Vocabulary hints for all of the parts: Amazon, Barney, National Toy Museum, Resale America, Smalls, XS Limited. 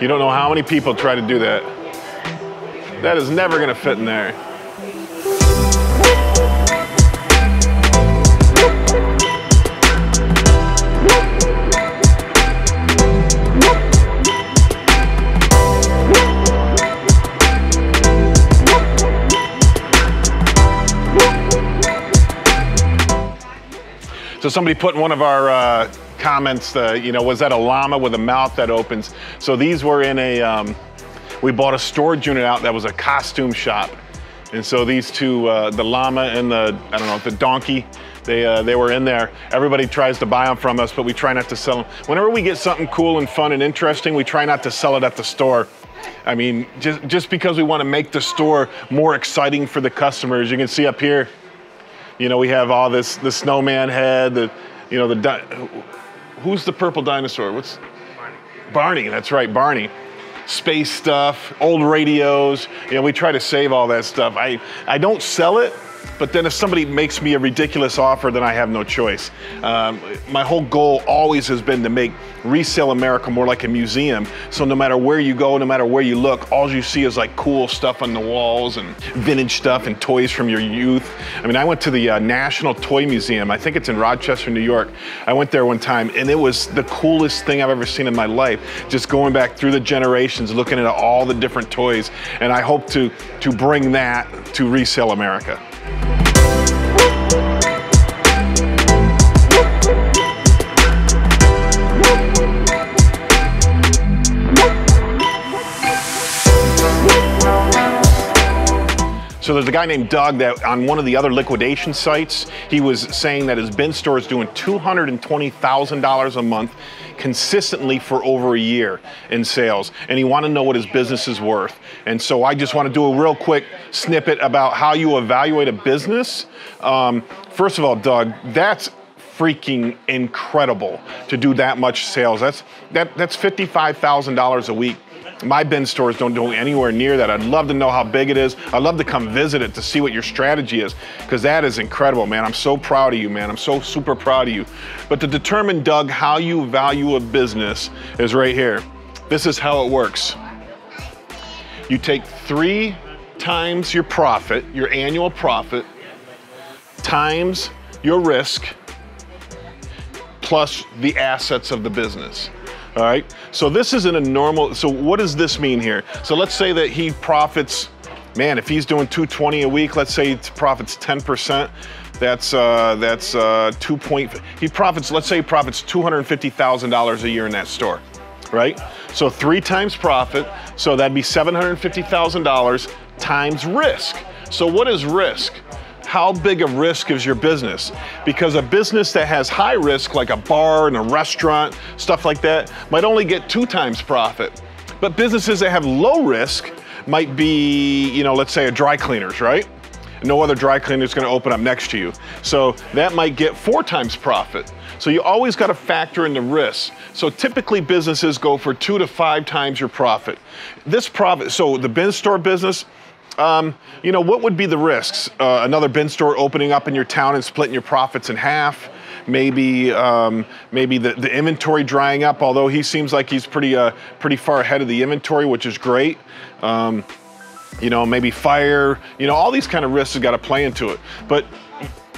You don't know how many people try to do that. That is never gonna fit in there. So somebody put in one of our comments, you know, was that a llama with a mouth that opens? So these were in a, we bought a storage unit out that was a costume shop. And so these two, the llama and the, I don't know, the donkey, they were in there. Everybody tries to buy them from us, but we try not to sell them. Whenever we get something cool and fun and interesting, we try not to sell it at the store. I mean, just because we want to make the store more exciting for the customers. You can see up here, you know, we have all this, the snowman head, the, you know, who's the purple dinosaur? What's? Barney. Barney, that's right, Barney. Space stuff, old radios. You know, we try to save all that stuff. I don't sell it, but then if somebody makes me a ridiculous offer, then I have no choice. My whole goal always has been to make Resale America more like a museum. So no matter where you go, no matter where you look, all you see is like cool stuff on the walls and vintage stuff and toys from your youth. I mean, I went to the National Toy Museum. I think it's in Rochester, New York. I went there one time and it was the coolest thing I've ever seen in my life. Just going back through the generations, looking at all the different toys. And I hope to bring that to Resale America. So there's a guy named Doug that on one of the other liquidation sites, he was saying that his bin store is doing $220,000 a month consistently for over a year in sales. And he wanted to know what his business is worth. And so I just want to do a real quick snippet about how you evaluate a business. First of all, Doug, that's freaking incredible to do that much sales. That's $55,000 a week. My bin stores don't do anywhere near that. I'd love to know how big it is. I'd love to come visit it to see what your strategy is, because that is incredible, man. I'm so proud of you, man. I'm so super proud of you. But to determine, Doug, how you value a business is right here. This is how it works. You take 3 times your profit, your annual profit, times your risk, plus the assets of the business. All right, so this isn't a normal, so what does this mean here? So let's say that he profits, man, if he's doing 220 a week, let's say he profits 10%, that's 2.5, he profits, let's say he profits $250,000 a year in that store, right? So 3 times profit, so that'd be $750,000 times risk. So what is risk? How big of risk is your business? Because a business that has high risk, like a bar and a restaurant, stuff like that, might only get 2 times profit. But businesses that have low risk might be, you know, let's say a dry cleaner's, right? No other dry cleaner's gonna open up next to you. So that might get 4 times profit. So you always gotta factor in the risk. So typically businesses go for 2 to 5 times your profit. This profit, so the bin store business, you know, what would be the risks? Another bin store opening up in your town and splitting your profits in half. Maybe, maybe the inventory drying up, although he seems like he's pretty far ahead of the inventory, which is great. You know, maybe fire, you know, all these kind of risks have got to play into it. But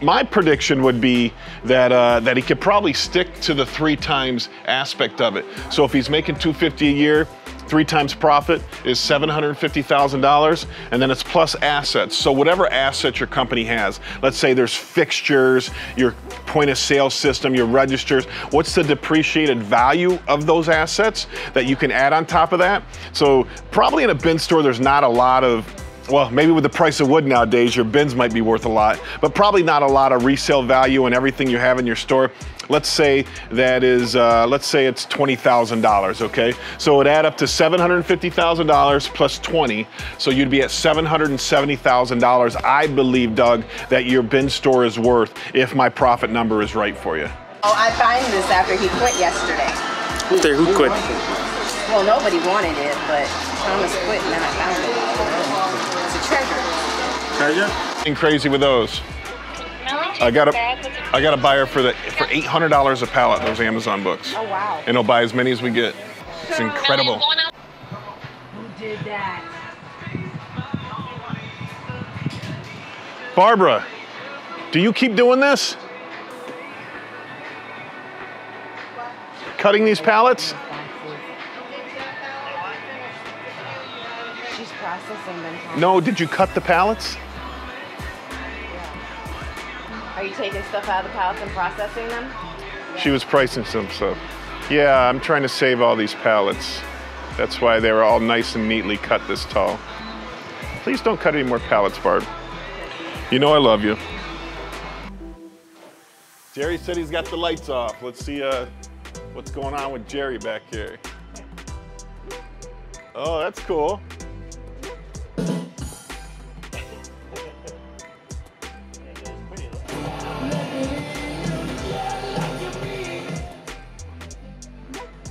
my prediction would be that that he could probably stick to the 3 times aspect of it. So if he's making $250 a year, 3 times profit is $750,000, and then it's plus assets. So whatever assets your company has, let's say there's fixtures, your point of sale system, your registers, what's the depreciated value of those assets that you can add on top of that? So probably in a bin store, there's not a lot of, well, maybe with the price of wood nowadays, your bins might be worth a lot, but probably not a lot of resale value and everything you have in your store. Let's say that is, let's say it's $20,000, okay? So it'd add up to $750,000 plus 20, so you'd be at $770,000, I believe, Doug, that your bin store is worth if my profit number is right for you. Oh, I find this after he quit yesterday. Who quit? Well, nobody wanted it, but Thomas quit and then I found it. It's a treasure. Treasure? Nothing crazy with those. No. I got a buyer for $800 a pallet, those Amazon books. Oh wow. And he'll buy as many as we get. It's incredible. Who did that? Barbara, do you keep doing this? Cutting these pallets? She's processing them. No, did you cut the pallets? Are you taking stuff out of the pallets and processing them? She was pricing some stuff. Yeah, I'm trying to save all these pallets. That's why they were all nice and neatly cut this tall. Please don't cut any more pallets, Barb. You know I love you. Jerry said he's got the lights off. Let's see what's going on with Jerry back here. Oh, that's cool.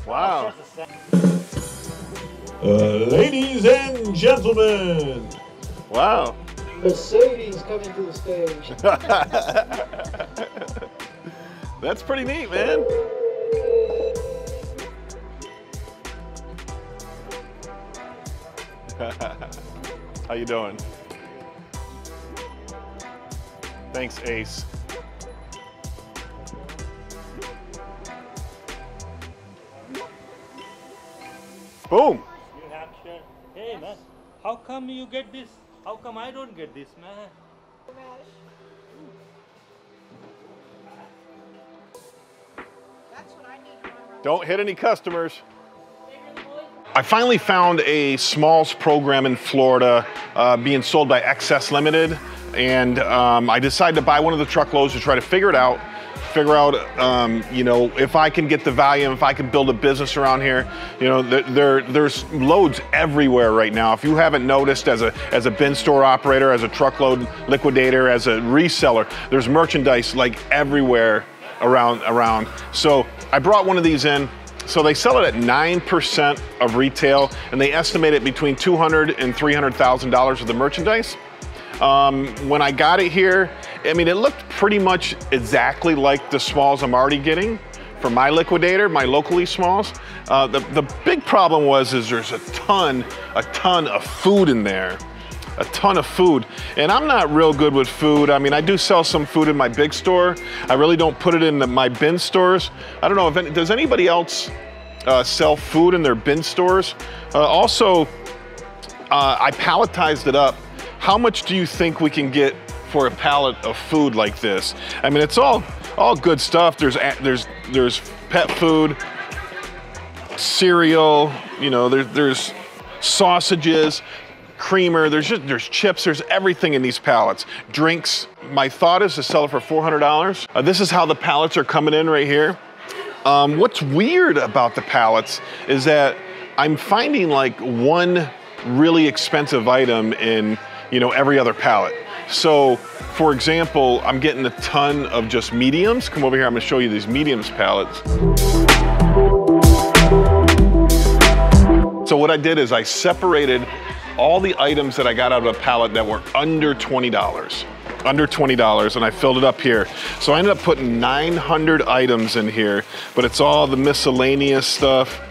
Wow. Ladies and gentlemen. Wow. Mercedes coming to the stage. That's pretty neat, man. How you doing? Thanks, Ace. Boom. Hey man, how come you get this? How come I don't get this, man? That's what I need. Don't hit any customers. I finally found a smalls program in Florida being sold by XS Limited, and I decided to buy one of the truckloads to try to figure it out. You know, if I can get the value, if I can build a business around here. You know, there's loads everywhere right now. If you haven't noticed, as a bin store operator, as a truckload liquidator, as a reseller, there's merchandise like everywhere around. So I brought one of these in. So they sell it at 9% of retail, and they estimate it between $200,000 and $300,000 of the merchandise. When I got it here, I mean, it looked pretty much exactly like the smalls I'm already getting from my liquidator, my locally smalls. The big problem was there's a ton of food in there, a ton of food. And I'm not real good with food. I mean, I do sell some food in my big store. I really don't put it in my bin stores. I don't know if does anybody else sell food in their bin stores? Also, I palletized it up. How much do you think we can get for a pallet of food like this? I mean, it's all good stuff. There's pet food, cereal. You know, there's sausages, creamer. There's chips. There's everything in these pallets. Drinks. My thought is to sell it for $400. This is how the pallets are coming in right here. What's weird about the pallets is that I'm finding like one really expensive item in, you know, every other pallet. So for example, I'm getting a ton of just mediums. Come over here, I'm gonna show you these mediums pallets. So what I did is I separated all the items that I got out of a pallet that were under $20. Under $20, and I filled it up here. So I ended up putting 900 items in here, but it's all the miscellaneous stuff.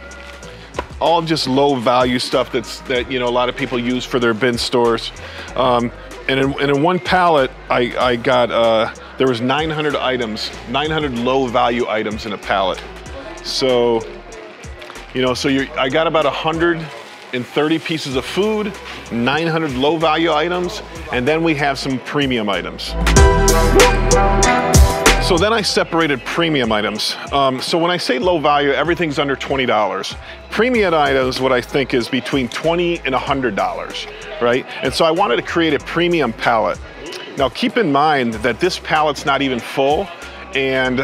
All just low value stuff that you know a lot of people use for their bin stores. And in one pallet, I got, there was 900 items, 900 low value items in a pallet. So, you know, I got about 130 pieces of food, 900 low value items, and then we have some premium items. So then I separated premium items. So when I say low value, everything's under $20. Premium items, what I think is between $20 and $100, right? And so I wanted to create a premium pallet. Now keep in mind that this pallet's not even full, and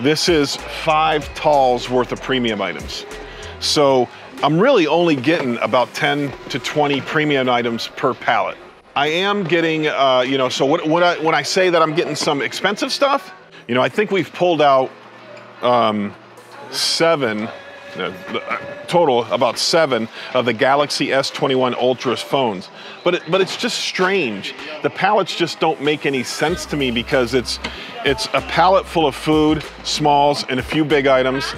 this is 5 talls worth of premium items. So I'm really only getting about 10 to 20 premium items per pallet. I am getting, you know, so when I say that I'm getting some expensive stuff, you know, I think we've pulled out 7 total about 7 of the Galaxy S21 Ultra's phones. But it's just strange. The pallets just don't make any sense to me, because it's a pallet full of food, smalls, and a few big items,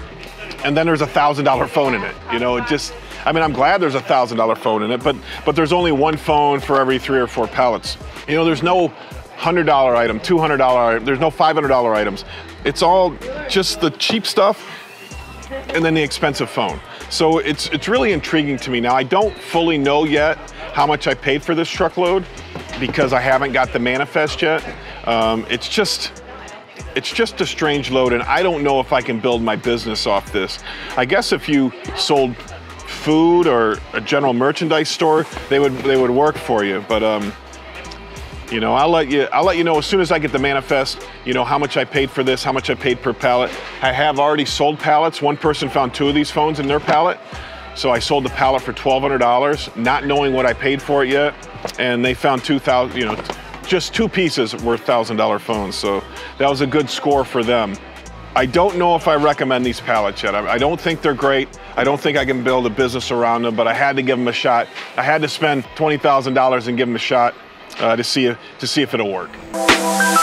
and then there's a $1,000 phone in it. You know, it just, I mean, I'm glad there's a $1,000 phone in it, but there's only one phone for every 3 or 4 pallets. You know, there's no $100 item, $200 item, there's no $500 items. It's all just the cheap stuff and then the expensive phone. So it's really intriguing to me. Now, I don't fully know yet how much I paid for this truckload, because I haven't got the manifest yet. It's just a strange load, and I don't know if I can build my business off this. I guess if you sold food or a general merchandise store, they would work for you. But you know, I'll let you know as soon as I get the manifest, you know, how much I paid for this, how much I paid per pallet. I have already sold pallets. One person found 2 of these phones in their pallet. So I sold the pallet for $1,200, not knowing what I paid for it yet. And they found 2,000, you know, just 2 pieces worth $1,000 phones. So that was a good score for them. I don't know if I recommend these pallets yet. I don't think they're great. I don't think I can build a business around them, but I had to give them a shot. I had to spend $20,000 and give them a shot to see if it'll work.